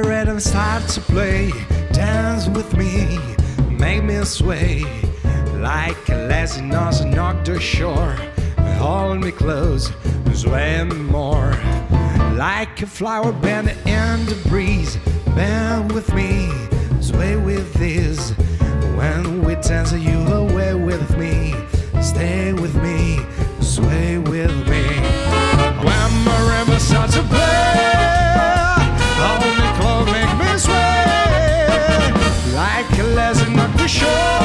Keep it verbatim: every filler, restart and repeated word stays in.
the rhythm starts to play. Dance with me, make me sway. Like a lazy nose on the shore. Hold me close, sway more. Like a flower bend in the breeze. Bend with me, sway with this. When we dance, you away with me. Stay with me, sway with me. When my river starts to play, hold me close, make me sway. Like a lazy nose on the shore.